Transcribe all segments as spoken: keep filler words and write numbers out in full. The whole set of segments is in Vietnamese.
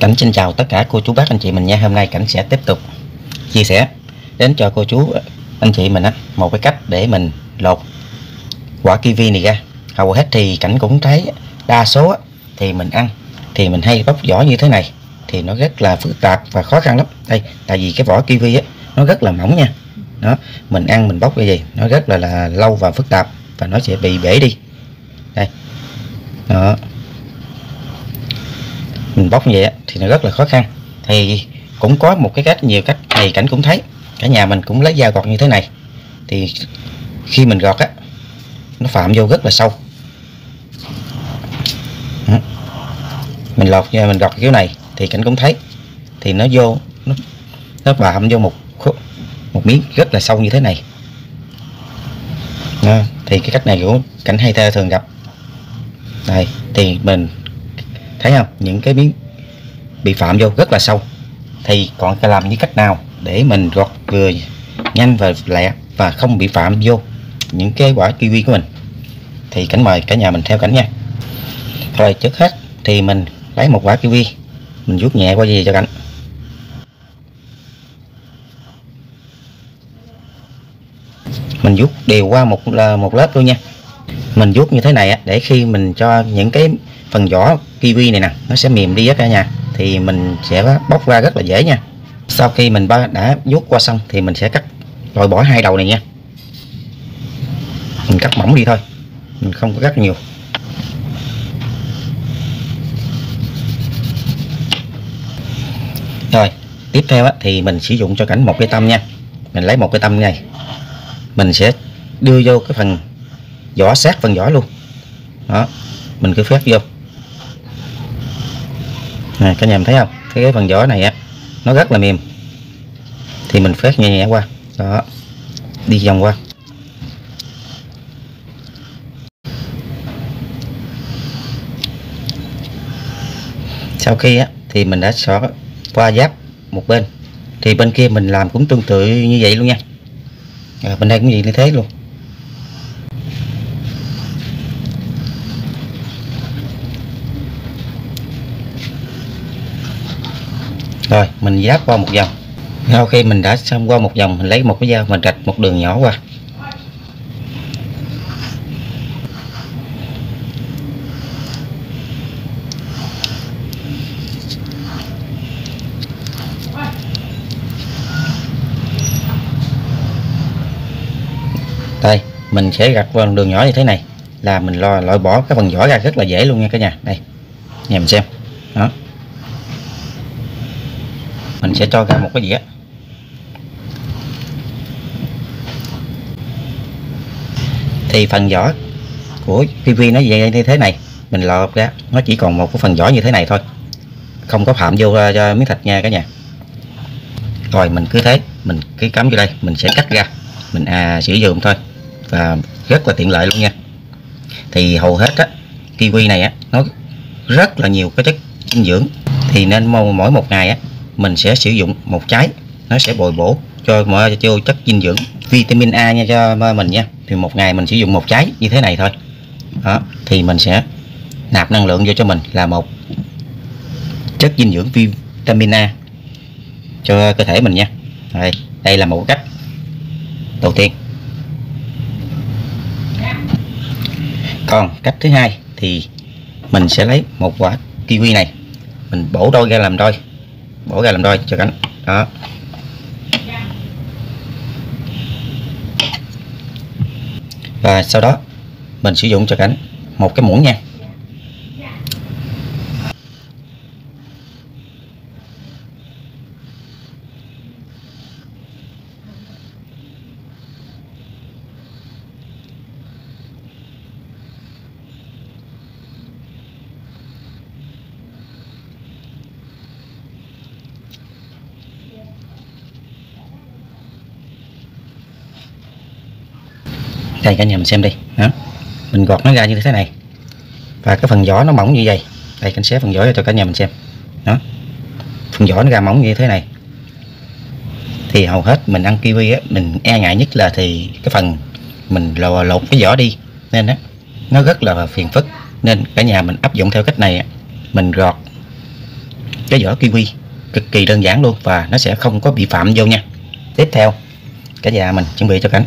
Cảnh xin chào tất cả cô chú bác anh chị mình nha. Hôm nay Cảnh sẽ tiếp tục chia sẻ đến cho cô chú anh chị mình á một cái cách để mình lột quả kiwi này ra. Hầu hết thì Cảnh cũng thấy đa số thì mình ăn thì mình hay bóc vỏ như thế này thì nó rất là phức tạp và khó khăn lắm. Đây, tại vì cái vỏ kiwi á nó rất là mỏng nha. Đó, mình ăn mình bóc cái gì nó rất là, là lâu và phức tạp và nó sẽ bị bể đi. Đây. Đó. Mình bóc như vậy thì nó rất là khó khăn. Thì cũng có một cái cách, nhiều cách này Cảnh cũng thấy. Cả nhà mình cũng lấy dao gọt như thế này. Thì khi mình gọt á, nó phạm vô rất là sâu. Mình lột, mình gọt kiểu này thì Cảnh cũng thấy. Thì nó vô, nó, nó phạm vô một một miếng rất là sâu như thế này. Đó, thì cái cách này của Cảnh hay ta thường gặp. Đây, thì mình thấy không, những cái miếng bị phạm vô rất là sâu. Thì còn phải làm như cách nào để mình gọt vừa nhanh và lẹ và không bị phạm vô những cái quả kiwi của mình thì Cảnh mời cả nhà mình theo Cảnh nha. Thôi trước hết thì mình lấy một quả kiwi, mình vuốt nhẹ qua gì cho Cảnh. Mình vuốt đều qua một một lớp luôn nha. Mình vuốt như thế này để khi mình cho những cái phần vỏ kiwi này nè nó sẽ mềm đi hết cả nhà, thì mình sẽ bóc ra rất là dễ nha. Sau khi mình đã vuốt qua xong thì mình sẽ cắt, loại bỏ hai đầu này nha. Mình cắt mỏng đi thôi, mình không có cắt nhiều. Rồi tiếp theo thì mình sử dụng cho Cảnh một cái tăm nha. Mình lấy một cái tăm này, mình sẽ đưa vô cái phần vỏ, sát phần vỏ luôn. Đó, mình cứ phát vô nè, cả nhà mình thấy không, cái phần vỏ này á nó rất là mềm, thì mình phát nhẹ nhẹ qua. Đó, đi vòng qua. Sau khi á thì mình đã xỏ qua giáp một bên thì bên kia mình làm cũng tương tự như vậy luôn nha. À, bên đây cũng vậy, như thế luôn. Rồi mình giáp qua một vòng. Sau khi mình đã xong qua một vòng, mình lấy một cái dao mình rạch một đường nhỏ qua. Đây, mình sẽ gạch qua đường nhỏ như thế này là mình lo loại bỏ cái phần vỏ ra rất là dễ luôn nha cả nhà. Đây, nhà mình xem. Đó. Mình sẽ cho ra một cái dĩa. Thì phần vỏ của kiwi nó vậy như thế này, mình lọt ra, nó chỉ còn một cái phần vỏ như thế này thôi. Không có phạm vô cho miếng thịt nha cả nhà. Rồi mình cứ thế, mình cứ cắm vô đây, mình sẽ cắt ra, mình à sử dụng thôi. Và rất là tiện lợi luôn nha. Thì hầu hết á, kiwi này á, nó rất là nhiều cái chất dinh dưỡng. Thì nên mỗi một ngày á, mình sẽ sử dụng một trái, nó sẽ bồi bổ cho mọi cho chất dinh dưỡng, vitamin A nha cho mình nha. Thì một ngày mình sử dụng một trái như thế này thôi. Đó, thì mình sẽ nạp năng lượng vô cho mình là một chất dinh dưỡng vitamin A cho cơ thể mình nha. Đây, đây là một cách đầu tiên. Còn cách thứ hai thì mình sẽ lấy một quả kiwi này, mình bổ đôi ra làm đôi, bổ ra làm đôi cho Cảnh. Đó, và sau đó mình sử dụng cho Cảnh một cái muỗng nha. Đây cả nhà mình xem đi. Đó, mình gọt nó ra như thế này và cái phần vỏ nó mỏng như vậy. Đây, Cảnh xé phần vỏ ra cho cả nhà mình xem. Đó, phần vỏ nó ra mỏng như thế này. Thì hầu hết mình ăn kiwi á, mình e ngại nhất là thì cái phần mình lột, lột cái vỏ đi, nên á nó rất là phiền phức. Nên cả nhà mình áp dụng theo cách này á, mình gọt Cái vỏ kiwi cực kỳ đơn giản luôn và nó sẽ không có bị phạm vô nha. Tiếp theo, cả nhà mình chuẩn bị cho Cảnh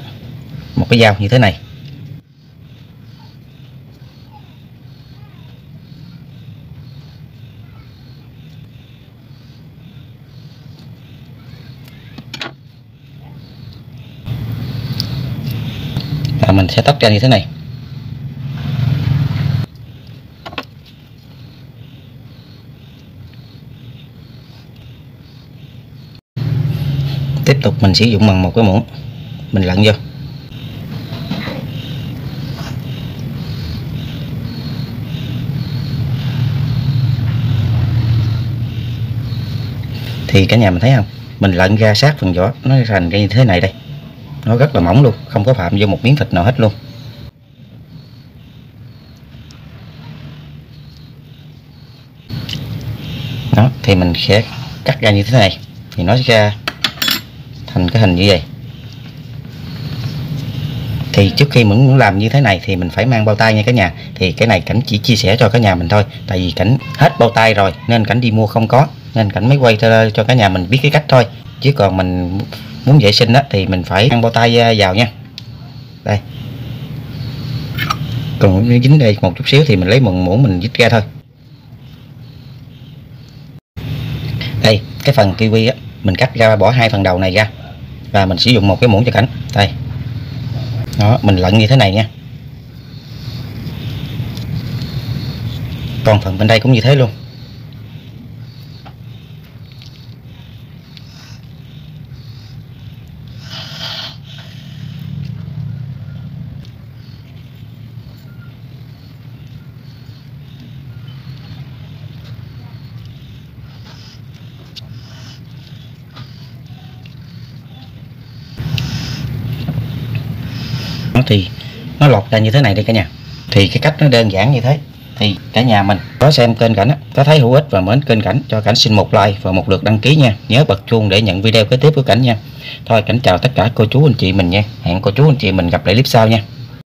một cái dao như thế này. Và mình sẽ tách ra như thế này. Tiếp tục mình sử dụng bằng một cái muỗng, mình lặn vô. Thì cả nhà mình thấy không, mình lặn ra sát phần vỏ, nó thành cái như thế này đây. Nó rất là mỏng luôn, không có phạm vô một miếng thịt nào hết luôn. Đó, thì mình sẽ cắt ra như thế này thì nó sẽ ra thành cái hình như vậy. Thì trước khi mình muốn làm như thế này thì mình phải mang bao tay nha cả nhà. Thì cái này Cảnh chỉ chia sẻ cho cả nhà mình thôi, tại vì Cảnh hết bao tay rồi nên Cảnh đi mua không có, nên Cảnh mới quay cho cả nhà mình biết cái cách thôi. Chứ còn mình muốn vệ sinh đó thì mình phải mang bao tay vào nha. Đây, còn nó dính đây một chút xíu thì mình lấy mùng muỗng mình dít ra thôi. Đây, cái phần kiwi á, mình cắt ra, bỏ hai phần đầu này ra và mình sử dụng một cái muỗng cho Cảnh. Đây, đó, mình lặn như thế này nha. Còn phần bên đây cũng như thế luôn. Thì nó lọt ra như thế này đây cả nhà. Thì cái cách nó đơn giản như thế. Thì cả nhà mình có xem kênh Cảnh, có thấy hữu ích và mến kênh Cảnh, cho Cảnh xin một like và một lượt đăng ký nha. Nhớ bật chuông để nhận video kế tiếp của Cảnh nha. Thôi Cảnh chào tất cả cô chú anh chị mình nha. Hẹn cô chú anh chị mình gặp lại clip sau nha.